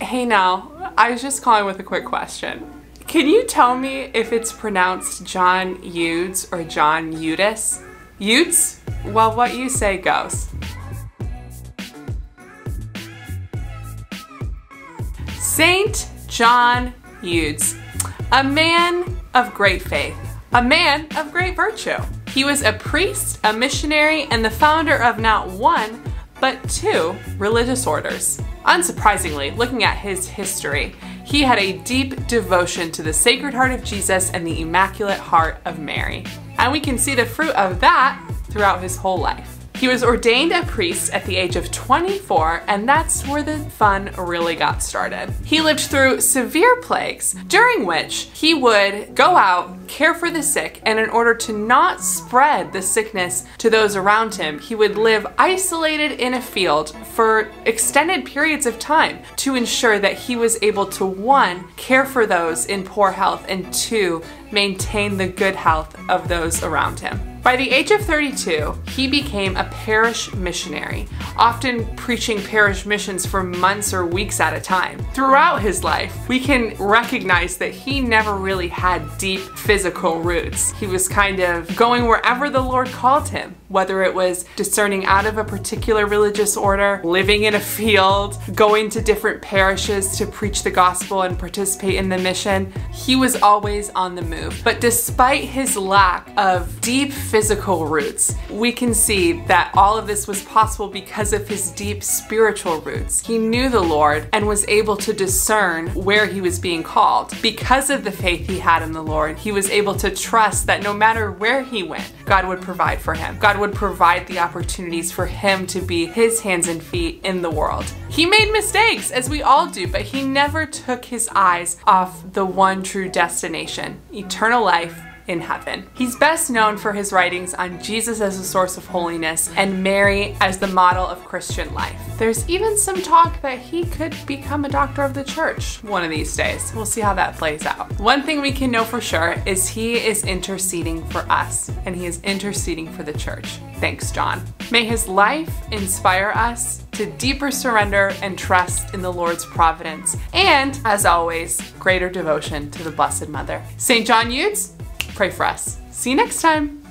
Hey now, I was just calling with a quick question. Can you tell me if it's pronounced John Eudes or John Eudes? Eudes? Well, what you say goes. Saint John Eudes, a man of great faith, a man of great virtue. He was a priest, a missionary, and the founder of not one, but two religious orders. Unsurprisingly, looking at his history, he had a deep devotion to the Sacred Heart of Jesus and the Immaculate Heart of Mary. And we can see the fruit of that throughout his whole life. He was ordained a priest at the age of 24, and that's where the fun really got started. He lived through severe plagues, during which he would go out, care for the sick, and in order to not spread the sickness to those around him, he would live isolated in a field for extended periods of time to ensure that he was able to, one, care for those in poor health, and two, maintain the good health of those around him. By the age of 32, he became a parish missionary, often preaching parish missions for months or weeks at a time. Throughout his life, we can recognize that he never really had deep physical roots. He was kind of going wherever the Lord called him, whether it was discerning out of a particular religious order, living in a field, going to different parishes to preach the gospel and participate in the mission. He was always on the move. But despite his lack of deep physical roots, we can see that all of this was possible because of his deep spiritual roots. He knew the Lord and was able to discern where he was being called. Because of the faith he had in the Lord, he was able to trust that no matter where he went, God would provide for him. God would provide the opportunities for him to be his hands and feet in the world. He made mistakes, as we all do, but he never took his eyes off the one true destination, eternal life in heaven. He's best known for his writings on Jesus as a source of holiness and Mary as the model of Christian life. There's even some talk that he could become a doctor of the church one of these days. We'll see how that plays out. One thing we can know for sure is he is interceding for us, and he is interceding for the church. Thanks, John. May his life inspire us to deeper surrender and trust in the Lord's providence, and as always, greater devotion to the Blessed Mother. St. John Eudes, pray for us. See you next time.